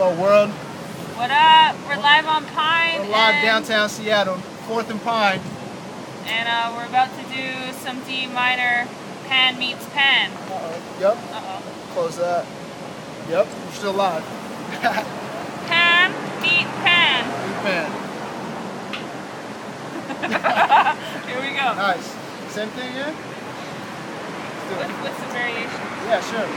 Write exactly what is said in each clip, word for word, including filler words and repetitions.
Hello, world. What up? We're live on Pine. We're live downtown Seattle, fourth and Pine. And uh, we're about to do some D minor, pan meets pan. Uh-oh. Yep. Uh-oh. Close that. Yep. We're still live. Pan meet pan. Meet pan. Here we go. Nice. Same thing, yeah? Let's do it. What's the variation? Yeah, sure.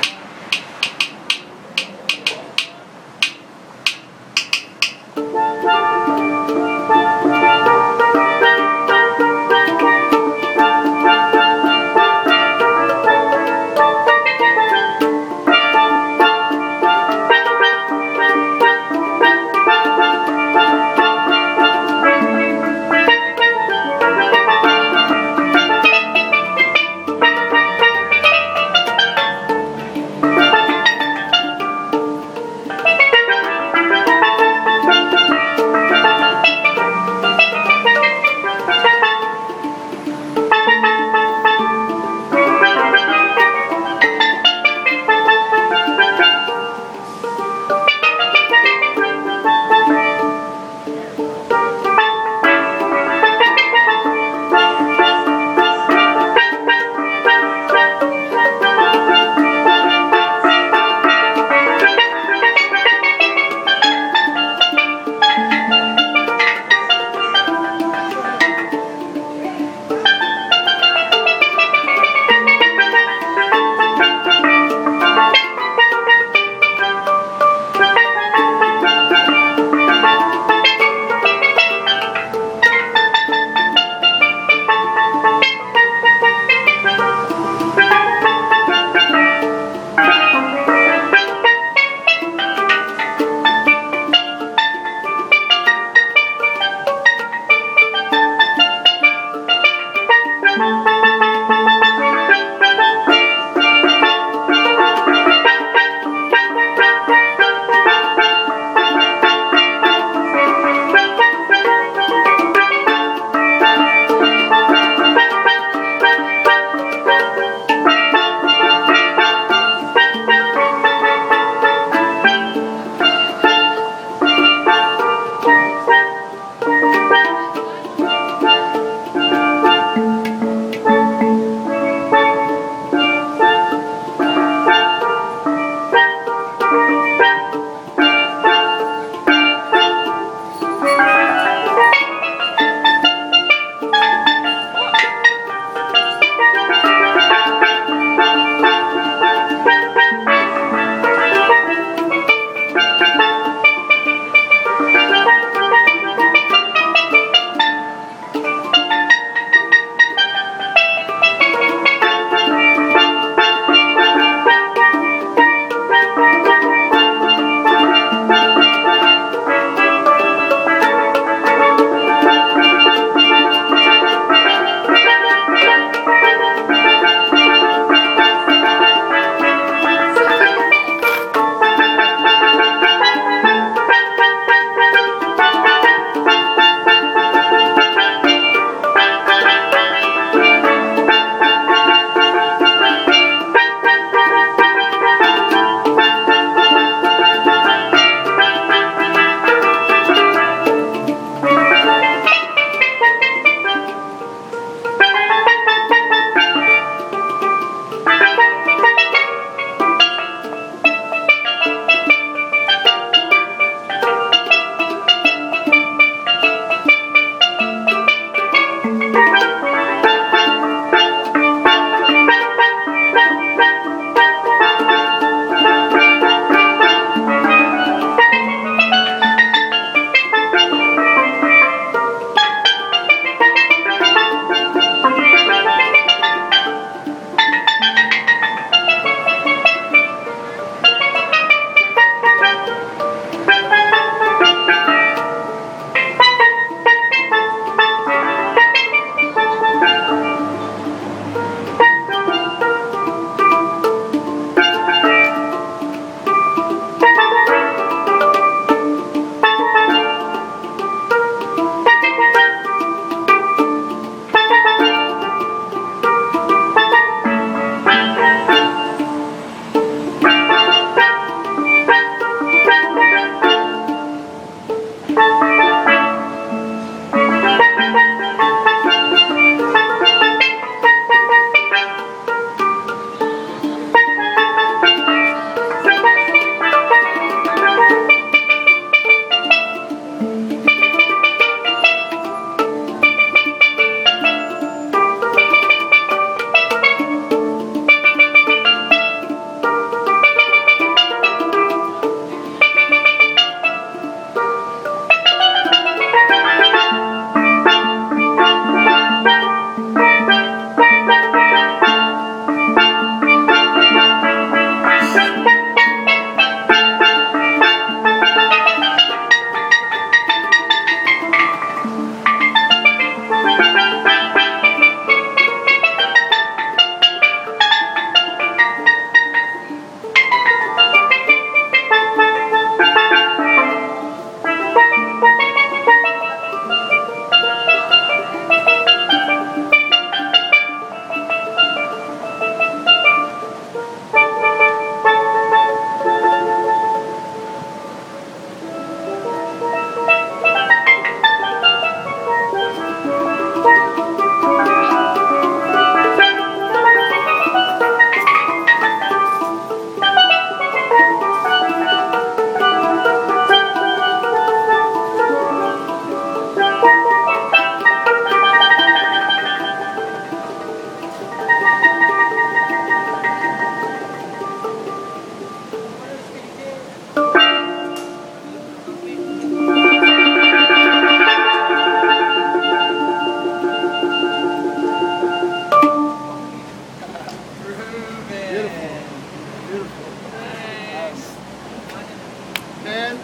pan?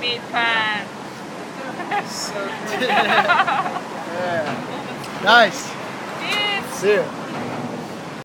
Meat pan. So good. Yeah. Nice. Cheers. See ya.